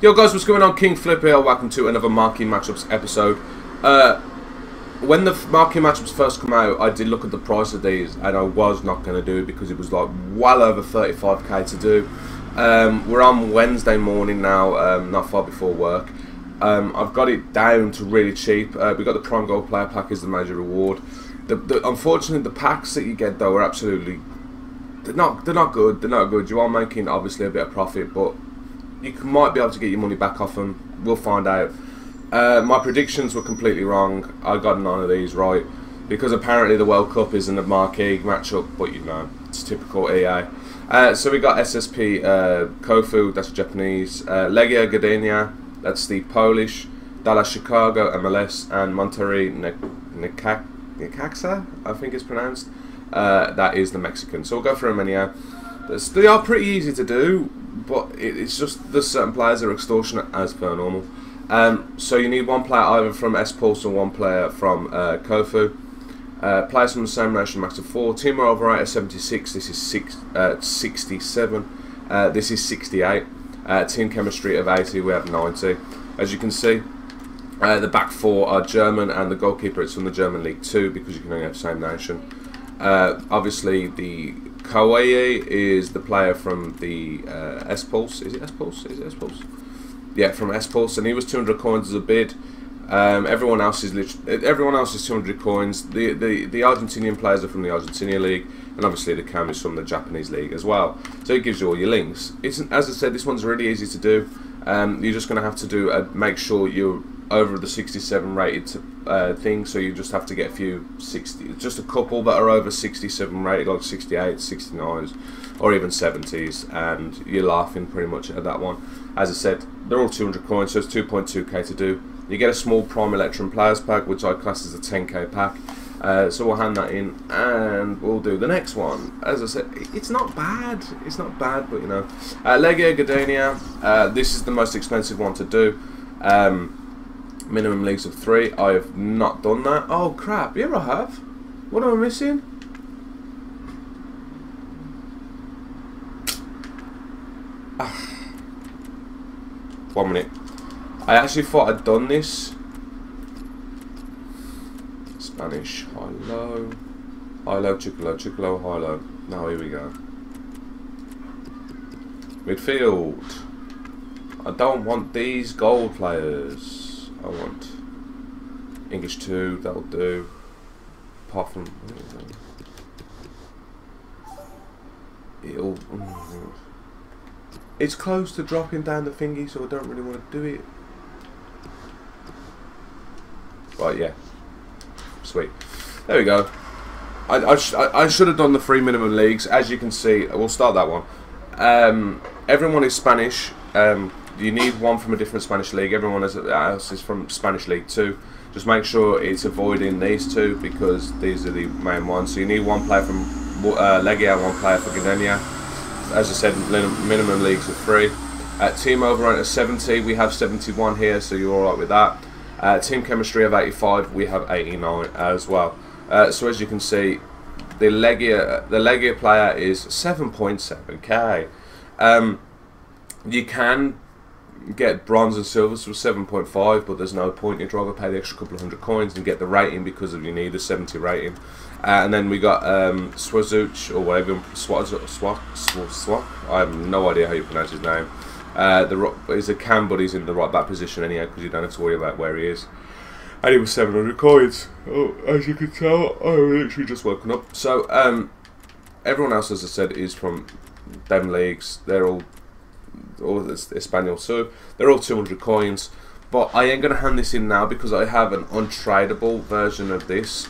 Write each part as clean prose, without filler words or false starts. Yo guys, what's going on? King Flip here. Welcome to another Marquee Matchups episode. When the Marquee Matchups first come out, I did look at the price of these, and I was not going to do it because it was like well over 35k to do. We're on Wednesday morning now, not far before work. I've got it down to really cheap. We got the Prime Gold Player pack as the major reward. Unfortunately, the packs that you get though are absolutely they're not good. They're not good. You are making obviously a bit of profit, but you might be able to get your money back off them. We'll find out. My predictions were completely wrong. I got none of these right because apparently the World Cup isn't a marquee matchup, but you know it's typical EA. So we got SSP Kofu, that's Japanese, Legia Gdańska, that's the Polish, Dallas Chicago MLS, and Monterrey Necaxa, I think it's pronounced, that is the Mexican. So we'll go through them anyhow. They are pretty easy to do, but it's just the certain players are extortionate as per normal. So you need one player either from S-Pulse or one player from Kofu. Players from the same nation max of 4. Team overrate is 76, this is 67, this is 68. Team chemistry of 80, we have 90. As you can see, the back 4 are German, and the goalkeeper is from the German League 2 because you can only have the same nation. Obviously, the Koei is the player from the S-Pulse. Is it S-Pulse? Is it S-Pulse? Yeah, from S-Pulse, and he was 200 coins as a bid. Everyone else is 200 coins. The Argentinian players are from the Argentinian league, and obviously the cam is from the Japanese league as well. So it gives you all your links. It's, as I said, this one's really easy to do. You're just going to have to do make sure you're over the 67 rated thing. So you just have to get a few 60, just a couple that are over 67 rated, like 68, 69s, or even 70s, and you're laughing pretty much at that one. As I said, they're all 200 coins, so it's 2.2k to do. You get a small Prime Electrum Players pack, which I class as a 10k pack. So we'll hand that in, and we'll do the next one. As I said, it's not bad. It's not bad, but you know. Legia Gdańska, this is the most expensive one to do. Minimum leagues of 3. I have not done that. Oh, crap. Yeah, I have. What am I missing? Ah. 1 minute. I actually thought I'd done this. Spanish, high-low. High-low, chicolo, chicolo, high-low. Now here we go. Midfield. I don't want these gold players. I want English 2, that'll do. Apart from... It'll... It's close to dropping down the thingy, so I don't really want to do it. Right, yeah, sweet. There we go. I should have done the 3 minimum leagues. As you can see, we'll start that one. Everyone is Spanish. You need one from a different Spanish league. Everyone else is from Spanish League 2. Just make sure it's avoiding these two because these are the main ones. So you need one player from Legia, one player for Gdańska. As I said, minimum leagues of 3. Team overrate of 70. We have 71 here, so you're all right with that. Team chemistry of 85, we have 89 as well. So as you can see, the Legia player is 7.7k. You can get bronze and silvers for 7.5, but there's no point. You'd rather pay the extra couple of hundred coins and get the rating because of you need a 70 rating. And then we got Swazuch, or whatever, Swazuch. I have no idea how you pronounce his name. He's a cam, but he's in the right back position anyhow, because you don't have to worry about where he is. And he was 700 coins. Oh, as you can tell, I literally just woken up. So everyone else, as I said, is from them leagues. They're all Espanol, so they're all 200 coins. But I ain't gonna hand this in now because I have an untradeable version of this.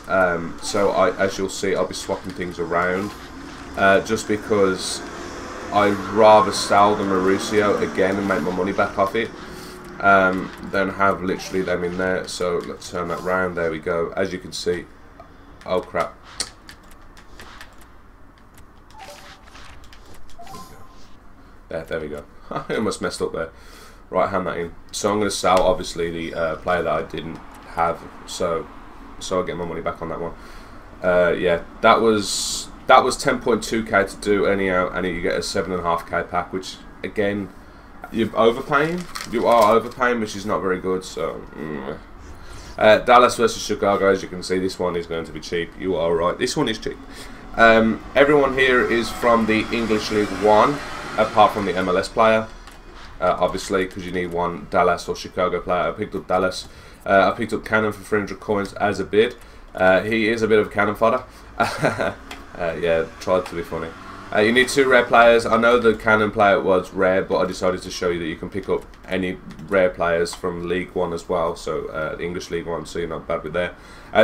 So as you'll see, I'll be swapping things around just because. I'd rather sell the Mauricio again and make my money back off it than have literally them in there. So let's turn that round. There we go. As you can see, oh crap. There we go. I almost messed up there. Right, hand that in. So I'm going to sell, obviously, the player that I didn't have, so I get my money back on that one. Yeah, that was 10.2k to do anyhow, and you get a 7.5k pack, which again, you're overpaying. You are overpaying, which is not very good. So Dallas versus Chicago, as you can see, this one is going to be cheap. You are right. This one is cheap. Everyone here is from the English League One, apart from the MLS player. Obviously, because you need one Dallas or Chicago player. I picked up Dallas. I picked up Cannon for 300 coins as a bid. He is a bit of a cannon fodder. Yeah, tried to be funny. You need two rare players. I know the Cannon player was rare, but I decided to show you that you can pick up any rare players from League 1 as well, so English League 1, so you're not bad with that.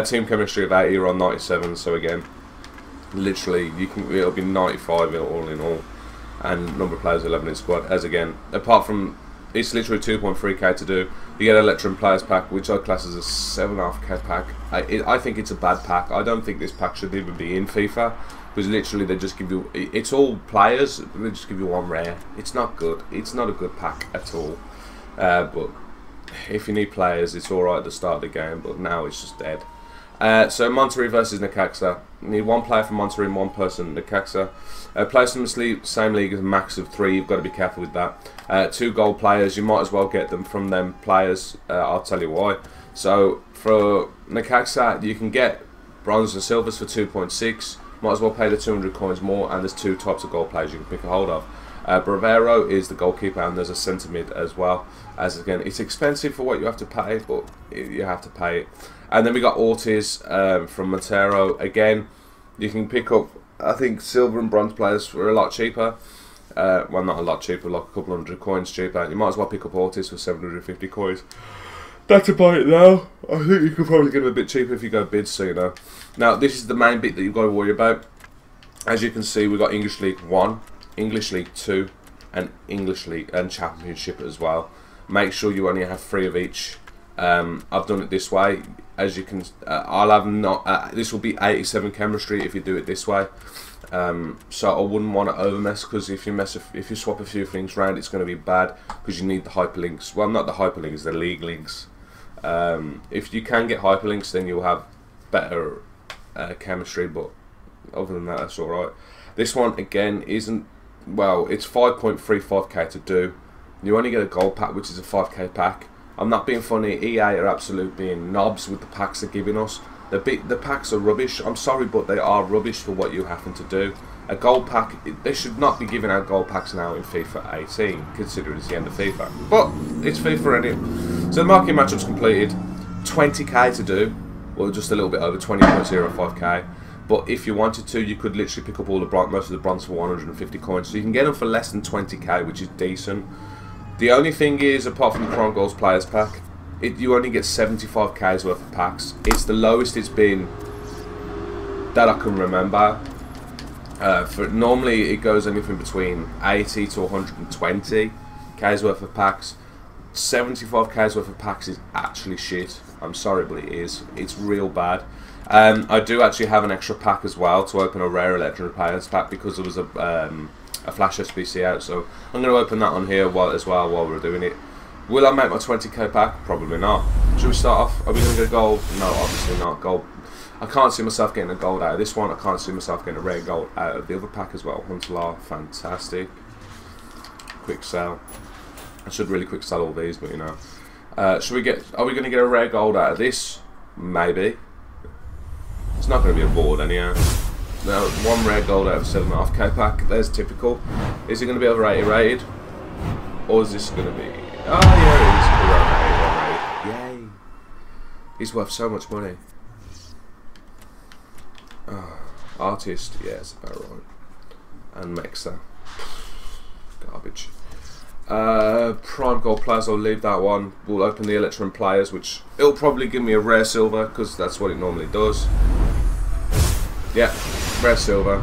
Team chemistry of 80, you're on 97, so again, literally, you can, it'll be 95 all in all. And number of players 11 in squad, as again, apart from, it's literally 2.3k to do. You get an Electrum Players pack, which I class as a 7.5k pack. I think it's a bad pack. I don't think this pack should even be in FIFA, because literally they just give you, it's all players, they just give you one rare. It's not good. It's not a good pack at all. But if you need players, it's alright at the start of the game, but now it's just dead. So Monterrey versus Necaxa. You need one player from Monterrey and one person Necaxa. Players from the same league as a max of 3. You've got to be careful with that. Two gold players. You might as well get them from them players. I'll tell you why. So for Necaxa, you can get bronze and silvers for 2.6. Might as well pay the 200 coins more. And there's two types of gold players you can pick a hold of. Bravero is the goalkeeper, and there's a centre mid as well. As again, it's expensive for what you have to pay, but you have to pay it. And then we got Ortiz from Montero. Again, you can pick up, I think, silver and bronze players for a lot cheaper. Well, not a lot cheaper, like a couple hundred coins cheaper. You might as well pick up Ortiz for 750 coins. That's about it now. I think you could probably get him a bit cheaper if you go bids, so you know. Now, this is the main bit that you've got to worry about. As you can see, we've got English League 1. English League 2 and English League and Championship as well. Make sure you only have 3 of each. I've done it this way. As you can, I'll have not. This will be 87 chemistry if you do it this way. So I wouldn't want to overmess, because if you mess, if you swap a few things around, it's going to be bad, because you need the hyperlinks. Well, not the hyperlinks, the league links. If you can get hyperlinks, then you'll have better chemistry. But other than that, that's all right. This one again isn't. Well, it's 5.35k to do. You only get a gold pack, which is a 5k pack. I'm not being funny. EA are absolutely being knobs with the packs they're giving us. The packs are rubbish. I'm sorry, but they are rubbish for what you happen to do. A gold pack, they should not be giving out gold packs now in FIFA 18, considering it's the end of FIFA. But it's FIFA anyway. So the Marquee Matchups completed. 20k to do, or just a little bit over, 20.05k. But if you wanted to, you could literally pick up all the bronze, most of the bronze for 150 coins. So you can get them for less than 20k, which is decent. The only thing is, apart from the Prime Gold Players pack, you only get 75k's worth of packs. It's the lowest it's been that I can remember. Normally, it goes anything between 80 to 120k's worth of packs. 75k's worth of packs is actually shit. I'm sorry, but it is. It's real bad. I do actually have an extra pack as well to open, a rare Electrum Players pack, because there was a Flash SBC out, so I'm going to open that on here while we're doing it. Will I make my 20k pack? Probably not. Should we start off? Are we going to get gold? No, obviously not. Gold. I can't see myself getting a gold out of this one. I can't see myself getting a rare gold out of the other pack as well. Huntelaar, fantastic. Quick sell. I should really quick sell all these, but you know. Should we get? Are we going to get a rare gold out of this? Maybe. It's not going to be a board anyhow. Now, one rare gold out of 7.5k pack. There's typical. Is it going to be over 80 rated? Or is this going to be... Oh, yeah, it is. Over 80 rated. Yay. He's worth so much money. Oh, artist. Yeah, it's about right. And Mexer. Garbage. Prime Gold Players, I'll leave that one. We'll open the Electrum Players, which... It'll probably give me a rare silver, because that's what it normally does. Yeah, rare silver.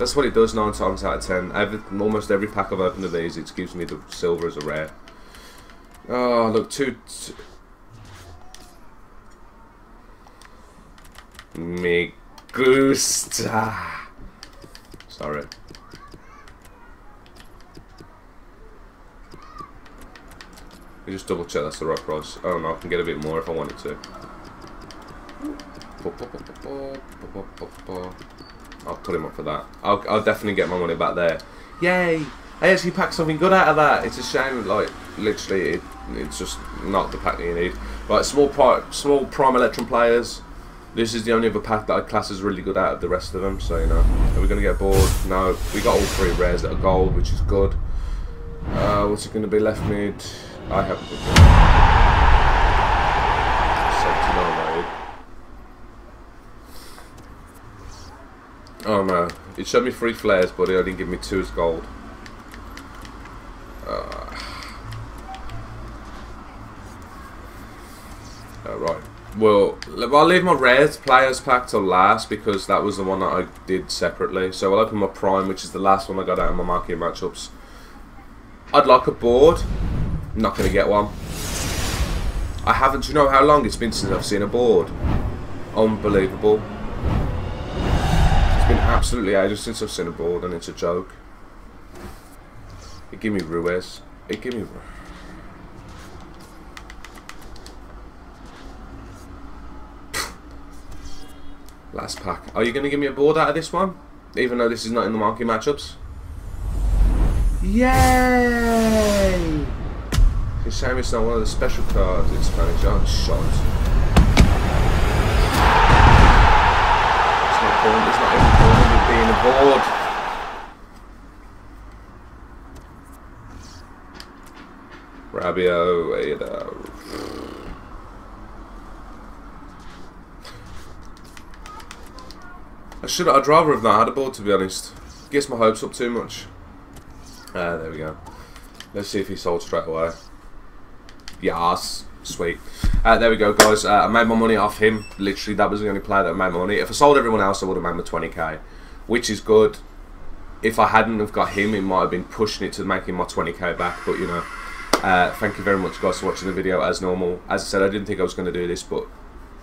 That's what it does 9 times out of 10. Almost every pack I've opened of these, it gives me the silver as a rare. Oh, look, Me gusta. Sorry. Let me just double check that's the right price. I don't know, I can get a bit more if I wanted to. I'll put him up for that. I'll definitely get my money back there. Yay! I actually packed something good out of that. It's a shame, like, literally, it's just not the pack that you need. Right, small Prime Electrum Players. This is the only other pack that I class is really good out of the rest of them, so, you know. Are we going to get bored? No. We got all three rares that are gold, which is good. What's it going to be? Left mid? I haven't got it. 79 rated. Oh, no. It showed me 3 flares, but it only gave me 2 as gold. Right. Well, I'll leave my rares players pack till last because that was the one that I did separately. So I'll open my prime, which is the last one I got out of my Marquee Matchups. I'd like a board. I'm not going to get one. I haven't, you know how long it's been since I've seen a board. Unbelievable. It's been absolutely ages since I've seen a board, and it's a joke. It gave me Ruiz. It gave me... Last pack. Are you going to give me a board out of this one? Even though this is not in the Marquee Matchups? Yay! It's a shame it's not one of the special cards in Spanish. Oh, shot. It's not important. It's not important with being a board. Rabiot, you know. I'd rather have not had a board, to be honest. Gets my hopes up too much. There we go. Let's see if he sold straight away. Yes, sweet. There we go, guys. I made my money off him. Literally, that was the only player that I made my money. If I sold everyone else, I would have made my 20k, which is good. If I hadn't have got him, it might have been pushing it to making my 20k back. But you know, thank you very much, guys, for watching the video as normal. As I said, I didn't think I was going to do this, but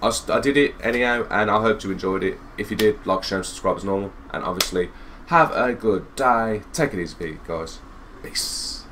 I did it anyhow, and I hope you enjoyed it. If you did, like, share and subscribe as normal, and obviously have a good day. Take it easy, guys. Peace.